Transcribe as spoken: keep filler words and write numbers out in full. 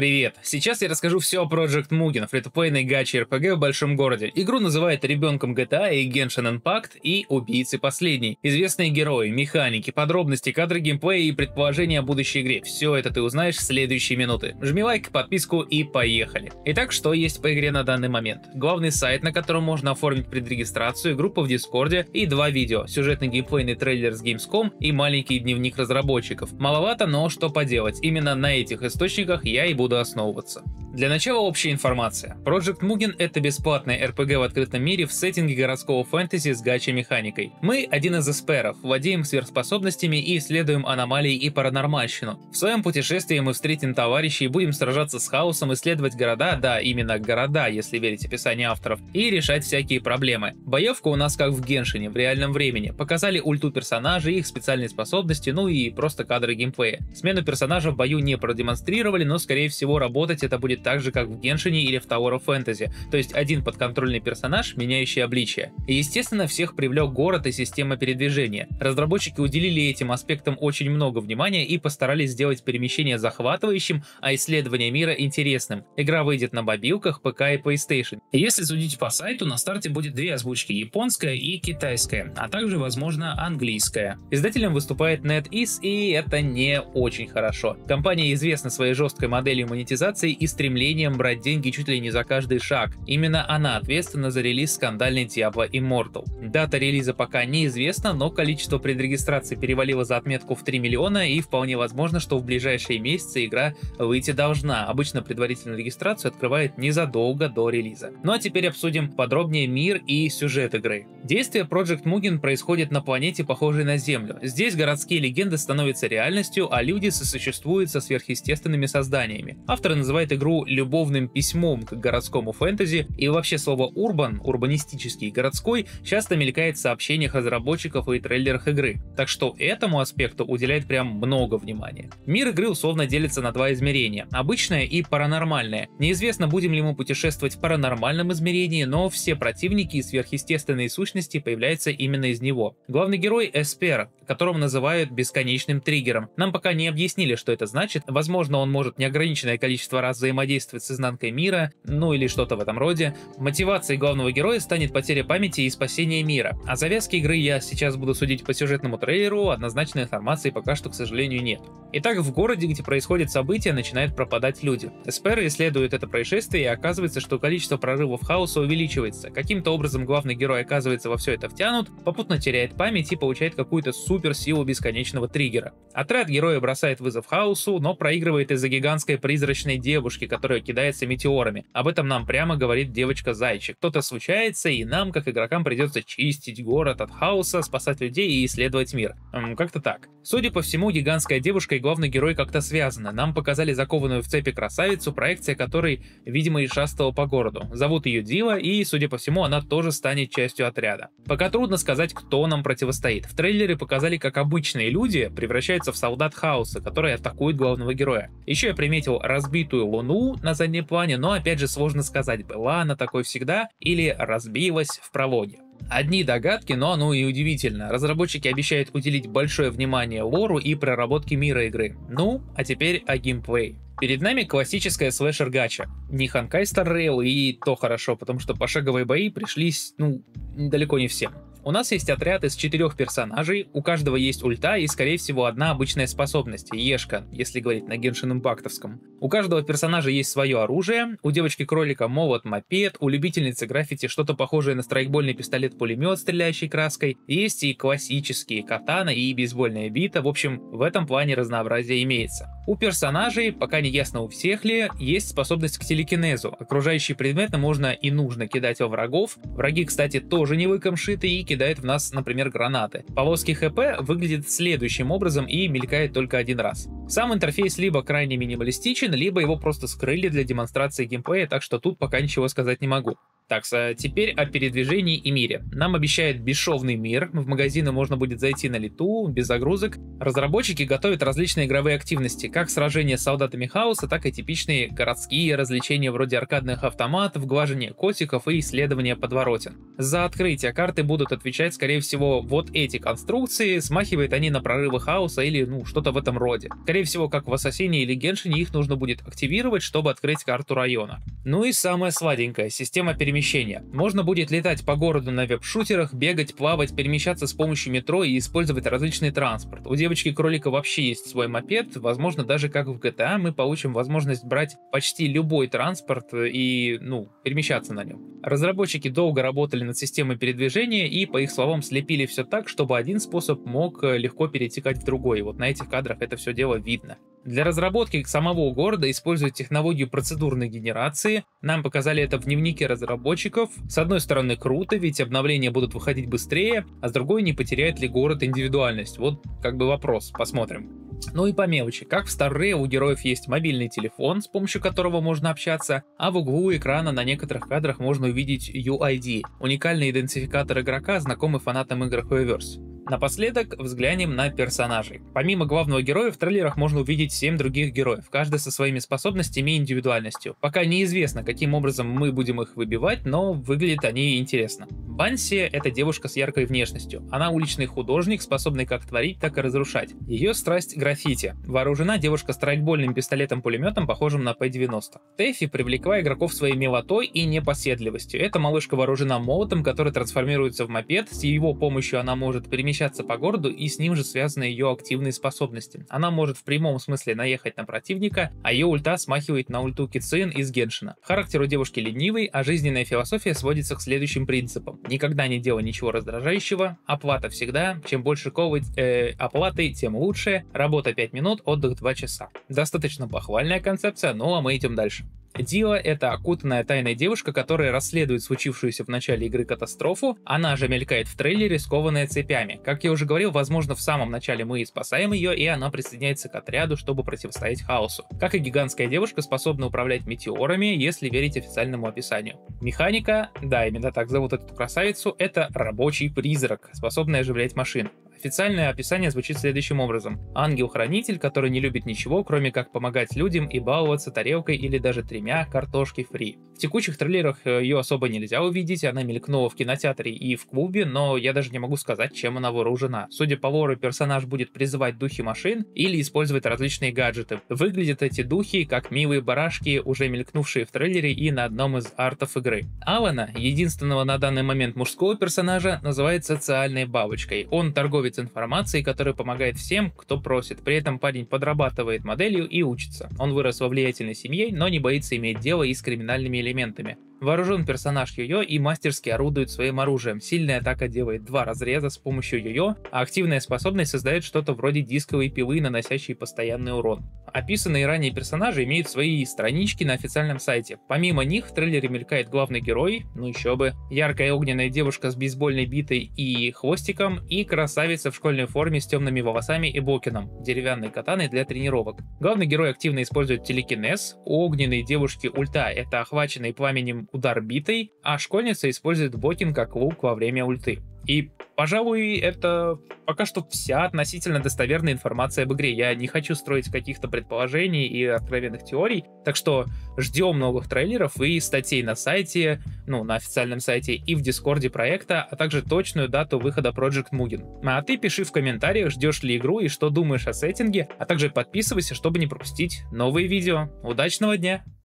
Привет! Сейчас я расскажу все о Project Mugen, фритуплейной гачи-эр пэ гэ в большом городе. Игру называют ребенком джи ти эй и Genshin Impact и убийцы последней. Известные герои, механики, подробности, кадры геймплея и предположения о будущей игре. Все это ты узнаешь в следующие минуты. Жми лайк, подписку и поехали. Итак, что есть по игре на данный момент? Главный сайт, на котором можно оформить предрегистрацию, группа в Дискорде и два видео. Сюжетный геймплейный трейлер с Gamescom и маленький дневник разработчиков. Маловато, но что поделать, именно на этих источниках я и буду основываться. Для начала общая информация. Project Mugen — это бесплатный эр пэ гэ в открытом мире в сеттинге городского фэнтези с гачи-механикой. Мы один из эсперов, владеем сверхспособностями и исследуем аномалии и паранормальщину. В своем путешествии мы встретим товарищей и будем сражаться с хаосом, исследовать города, да, именно города, если верить описанию авторов, и решать всякие проблемы. Боевка у нас как в Геншине, в реальном времени. Показали ульту персонажей, их специальные способности, ну и просто кадры геймплея. Смену персонажа в бою не продемонстрировали, но скорее всего всего работать это будет так же, как в Геншине или в Tower of Fantasy, то есть один подконтрольный персонаж, меняющий обличие. И, естественно, всех привлек город и система передвижения. Разработчики уделили этим аспектам очень много внимания и постарались сделать перемещение захватывающим, а исследование мира интересным. Игра выйдет на мобилках, пэ ка и PlayStation. Если судить по сайту, на старте будет две озвучки: японская и китайская, а также, возможно, английская. Издателем выступает NetEase, и это не очень хорошо. Компания известна своей жесткой моделью монетизацией и стремлением брать деньги чуть ли не за каждый шаг. Именно она ответственна за релиз скандальной Diablo Immortal. Дата релиза пока неизвестна, но количество предрегистраций перевалило за отметку в три миллиона, и вполне возможно, что в ближайшие месяцы игра выйти должна. Обычно предварительную регистрацию открывают незадолго до релиза. Ну а теперь обсудим подробнее мир и сюжет игры. Действие Project Mugen происходит на планете, похожей на Землю. Здесь городские легенды становятся реальностью, а люди сосуществуют со сверхъестественными созданиями. Авторы называют игру любовным письмом к городскому фэнтези, и вообще слово «урбан», урбанистический, городской, часто мелькает в сообщениях разработчиков и трейлерах игры, так что этому аспекту уделяет прям много внимания. Мир игры условно делится на два измерения – обычное и паранормальное. Неизвестно, будем ли мы путешествовать в паранормальном измерении, но все противники и сверхъестественные сущности появляются именно из него. Главный герой – эспер, которого называют бесконечным триггером. Нам пока не объяснили, что это значит, возможно, он может неограниченно количество раз взаимодействовать с изнанкой мира, ну или что-то в этом роде. Мотивацией главного героя станет потеря памяти и спасение мира. О завязке игры я сейчас буду судить по сюжетному трейлеру, однозначной информации пока что, к сожалению, нет. Итак, в городе, где происходит событие, начинают пропадать люди. Эсперы исследуют это происшествие, и оказывается, что количество прорывов хаоса увеличивается. Каким-то образом главный герой оказывается во все это втянут, попутно теряет память и получает какую-то суперсилу бесконечного триггера. Отряд героя бросает вызов хаосу, но проигрывает из-за гигантской призрачной девушки, которая кидается метеорами. Об этом нам прямо говорит девочка-зайчик. Кто-то случается, и нам, как игрокам, придется чистить город от хаоса, спасать людей и исследовать мир. Как-то так. Судя по всему, гигантская девушка и главный герой как-то связаны. Нам показали закованную в цепи красавицу, проекция которой, видимо, и шастала по городу. Зовут ее Дила, и, судя по всему, она тоже станет частью отряда. Пока трудно сказать, кто нам противостоит. В трейлере показали, как обычные люди превращаются в солдат хаоса, которые атакуют главного героя. Еще я приметил разбитую луну на заднем плане, но опять же сложно сказать, была она такой всегда или разбилась в прологе. Одни догадки, но ну и удивительно. Разработчики обещают уделить большое внимание лору и проработке мира игры. Ну, а теперь о геймплее. Перед нами классическая слэшер-гача. Не Honkai Star Rail, и то хорошо, потому что пошаговые бои пришлись, ну, далеко не всем. У нас есть отряд из четырех персонажей, у каждого есть ульта и, скорее всего, одна обычная способность — ешка, если говорить на геншин-импактовском. У каждого персонажа есть свое оружие, у девочки-кролика молот, мопед, у любительницы граффити что-то похожее на страйкбольный пистолет-пулемет, стреляющий краской, есть и классические катана и бейсбольная бита, в общем, в этом плане разнообразие имеется. У персонажей, пока не ясно у всех ли, есть способность к телекинезу, окружающие предметы можно и нужно кидать во врагов, враги, кстати, тоже не выкомшиты и кидает в нас, например, гранаты. Полоски ха пэ выглядят следующим образом и мелькает только один раз. Сам интерфейс либо крайне минималистичен, либо его просто скрыли для демонстрации геймплея, так что тут пока ничего сказать не могу. Так, теперь о передвижении и мире. Нам обещает бесшовный мир, в магазины можно будет зайти на лету, без загрузок. Разработчики готовят различные игровые активности, как сражения с солдатами хаоса, так и типичные городские развлечения вроде аркадных автоматов, глажения котиков и исследования подворотен. За открытие карты будут отвечать, скорее всего, вот эти конструкции, смахивают они на прорывы хаоса или ну что-то в этом роде. Скорее всего, как в Ассасине или Геншине, их нужно будет активировать, чтобы открыть карту района. Ну и самое сладенькое, система перемещения. Можно будет летать по городу на веб-шутерах, бегать, плавать, перемещаться с помощью метро и использовать различный транспорт. У девочки-кролика вообще есть свой мопед, возможно, даже как в джи ти эй мы получим возможность брать почти любой транспорт и, ну, перемещаться на нем. Разработчики долго работали над системой передвижения и, по их словам, слепили все так, чтобы один способ мог легко перетекать в другой. Вот на этих кадрах это все дело видно. Для разработки самого города используют технологию процедурной генерации. Нам показали это в дневнике разработчиков. С одной стороны, круто, ведь обновления будут выходить быстрее, а с другой, не потеряет ли город индивидуальность? Вот как бы вопрос, посмотрим. Ну и по мелочи, как в Star Rail у героев есть мобильный телефон, с помощью которого можно общаться, а в углу экрана на некоторых кадрах можно увидеть ю ай ди, уникальный идентификатор игрока, знакомый фанатам игр HoYoverse. Напоследок взглянем на персонажей. Помимо главного героя в трейлерах можно увидеть семь других героев, каждый со своими способностями и индивидуальностью. Пока неизвестно, каким образом мы будем их выбивать, но выглядят они интересно. Фансия — это девушка с яркой внешностью. Она уличный художник, способный как творить, так и разрушать. Ее страсть — граффити. Вооружена девушка страйкбольным пистолетом-пулеметом, похожим на пэ девяносто. Тэфи привлекла игроков своей милотой и непоседливостью. Эта малышка вооружена молотом, который трансформируется в мопед. С его помощью она может перемещаться по городу, и с ним же связаны ее активные способности. Она может в прямом смысле наехать на противника, а ее ульта смахивает на ульту Кицуэн из Геншина. Характер у девушки ленивый, а жизненная философия сводится к следующим принципам. Никогда не делай ничего раздражающего, оплата всегда, чем больше ковы э, оплаты, тем лучше, работа пять минут, отдых два часа. Достаточно похвальная концепция, ну а мы идем дальше. Дила — это окутанная тайной девушка, которая расследует случившуюся в начале игры катастрофу, она же мелькает в трейлере, скованная цепями. Как я уже говорил, возможно, в самом начале мы и спасаем ее, и она присоединяется к отряду, чтобы противостоять хаосу. Как и гигантская девушка, способна управлять метеорами, если верить официальному описанию. Механика, да, именно так зовут эту красавицу, это рабочий призрак, способный оживлять машин. Официальное описание звучит следующим образом. Ангел-хранитель, который не любит ничего, кроме как помогать людям и баловаться тарелкой или даже тремя картошки фри. В текущих трейлерах ее особо нельзя увидеть, она мелькнула в кинотеатре и в клубе, но я даже не могу сказать, чем она вооружена. Судя по лору, персонаж будет призывать духи машин или использовать различные гаджеты. Выглядят эти духи как милые барашки, уже мелькнувшие в трейлере и на одном из артов игры. Авана, единственного на данный момент мужского персонажа, называют социальной бабочкой. Он торговец информации, которая помогает всем, кто просит. При этом парень подрабатывает моделью и учится. Он вырос во влиятельной семье, но не боится иметь дело и с криминальными элементами. Вооружен персонаж Йо-Йо и мастерски орудует своим оружием. Сильная атака делает два разреза с помощью Йо-Йо, а активная способность создает что-то вроде дисковой пилы, наносящей постоянный урон. Описанные ранее персонажи имеют свои странички на официальном сайте. Помимо них в трейлере мелькает главный герой, ну еще бы, яркая огненная девушка с бейсбольной битой и хвостиком, и красавица в школьной форме с темными волосами и бокином, деревянной катаной для тренировок. Главный герой активно использует телекинез, у огненной девушки ульта — это охваченный пламенем удар битой, а школьница использует бокин как лук во время ульты. И, пожалуй, это пока что вся относительно достоверная информация об игре. Я не хочу строить каких-то предположений и откровенных теорий, так что ждем новых трейлеров и статей на сайте, ну, на официальном сайте и в Дискорде проекта, а также точную дату выхода Project Mugen. А ты пиши в комментариях, ждешь ли игру и что думаешь о сеттинге, а также подписывайся, чтобы не пропустить новые видео. Удачного дня!